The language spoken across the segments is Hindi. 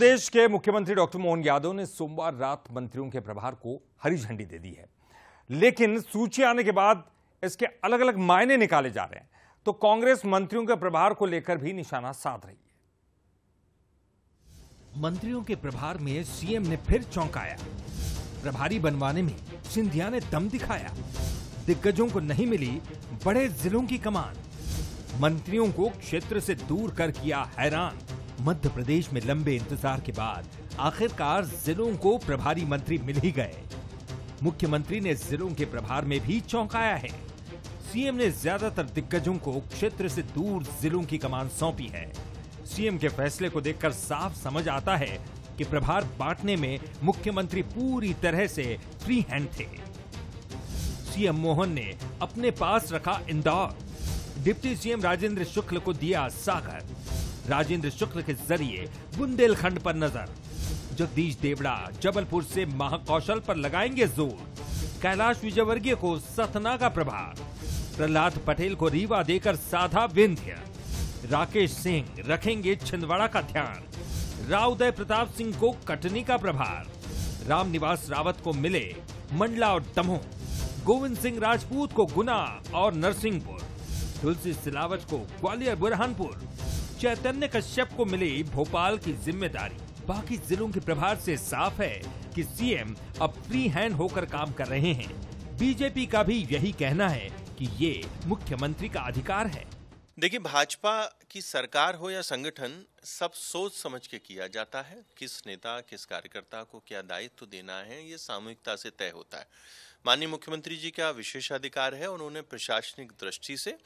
प्रदेश के मुख्यमंत्री डॉक्टर मोहन यादव ने सोमवार रात मंत्रियों के प्रभार को हरी झंडी दे दी है, लेकिन सूची आने के बाद इसके अलग अलग मायने निकाले जा रहे हैं। तो कांग्रेस मंत्रियों के प्रभार को लेकर भी निशाना साध रही है। मंत्रियों के प्रभार में सीएम ने फिर चौंकाया, प्रभारी बनवाने में सिंधिया ने दम दिखाया, दिग्गजों को नहीं मिली बड़े जिलों की कमान, मंत्रियों को क्षेत्र से दूर कर किया हैरान। मध्य प्रदेश में लंबे इंतजार के बाद आखिरकार जिलों को प्रभारी मंत्री मिल ही गए। मुख्यमंत्री ने जिलों के प्रभार में भी चौंकाया है। सीएम ने ज्यादातर दिग्गजों को क्षेत्र से दूर जिलों की कमान सौंपी है। सीएम के फैसले को देखकर साफ समझ आता है कि प्रभार बांटने में मुख्यमंत्री पूरी तरह से फ्री हैंड थे। सीएम मोहन ने अपने पास रखा इंदौर, डिप्टी सीएम राजेंद्र शुक्ल को दिया सागर, राजेंद्र शुक्ल के जरिए बुंदेलखंड पर नजर, जगदीश देवड़ा जबलपुर से महाकौशल पर लगाएंगे जोर, कैलाश विजयवर्गीय को सतना का प्रभार, प्रहलाद पटेल को रीवा देकर साधा विंध्य, राकेश सिंह रखेंगे छिंदवाड़ा का ध्यान, राव उदयप्रताप सिंह को कटनी का प्रभार, रामनिवास रावत को मिले मंडला और दमोह, गोविंद सिंह राजपूत को गुना और नरसिंहपुर, तुलसी सिलावट को ग्वालियर बुरहानपुर, चैतन्य कश्यप को मिले भोपाल की जिम्मेदारी। बाकी जिलों के प्रभार से साफ है कि सीएम अब फ्री हैंड होकर काम कर रहे हैं। बीजेपी का भी यही कहना है कि ये मुख्यमंत्री का अधिकार है। देखिए, भाजपा की सरकार हो या संगठन, सब सोच समझ के किया जाता है। किस नेता, किस कार्यकर्ता को क्या दायित्व देना है, ये सामूहिकता से तय होता है। माननीय मुख्यमंत्री जी का विशेष अधिकार है, उन्होंने प्रशासनिक दृष्टि से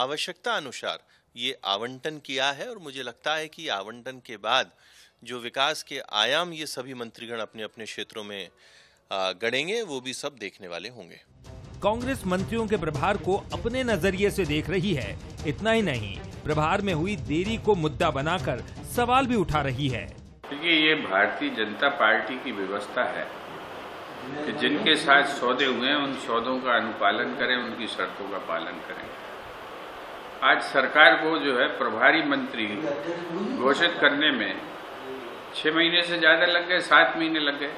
आवश्यकता अनुसार ये आवंटन किया है और मुझे लगता है कि आवंटन के बाद जो विकास के आयाम ये सभी मंत्रीगण अपने अपने क्षेत्रों में गढ़ेंगे, वो भी सब देखने वाले होंगे। कांग्रेस मंत्रियों के प्रभार को अपने नजरिए से देख रही है। इतना ही नहीं, प्रभार में हुई देरी को मुद्दा बनाकर सवाल भी उठा रही है। क्योंकि ये भारतीय जनता पार्टी की व्यवस्था है कि जिनके साथ सौदे हुए हैं उन सौदों का अनुपालन करें, उनकी शर्तों का पालन करें। आज सरकार को जो है प्रभारी मंत्री घोषित करने में 6 महीने से ज्यादा लग गए, 7 महीने लग गए,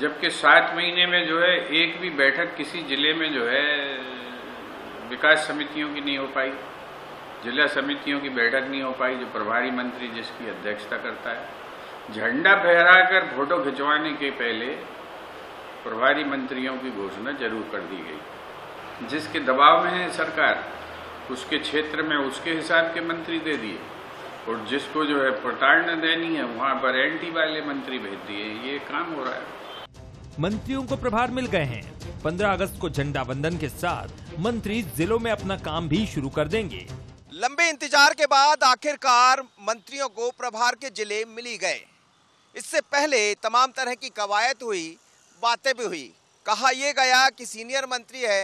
जबकि 7 महीने में जो है एक भी बैठक किसी जिले में जो है विकास समितियों की नहीं हो पाई, जिला समितियों की बैठक नहीं हो पाई जो प्रभारी मंत्री जिसकी अध्यक्षता करता है। झंडा फहराकर फोटो खिंचवाने के पहले प्रभारी मंत्रियों की घोषणा जरूर कर दी गई। जिसके दबाव में है सरकार, उसके क्षेत्र में उसके हिसाब के मंत्री दे दिए और जिसको जो है प्रताड़ना देनी है वहाँ पर एंटी वाले मंत्री भेज दिए। ये काम हो रहा है। मंत्रियों को प्रभार मिल गए हैं। 15 अगस्त को झंडा वंदन के साथ मंत्री जिलों में अपना काम भी शुरू कर देंगे। लंबे इंतजार के बाद आखिरकार मंत्रियों को प्रभार के जिले मिली गए। इससे पहले तमाम तरह की कवायद हुई, बातें भी हुई। कहा यह गया कि सीनियर मंत्री है,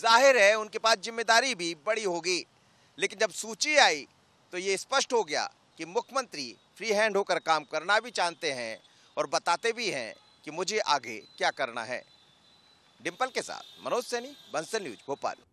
जाहिर है उनके पास जिम्मेदारी भी बड़ी होगी, लेकिन जब सूची आई तो ये स्पष्ट हो गया कि मुख्यमंत्री फ्री हैंड होकर काम करना भी जानते हैं और बताते भी हैं कि मुझे आगे क्या करना है। डिंपल के साथ मनोज सैनी, बंसल न्यूज, भोपाल।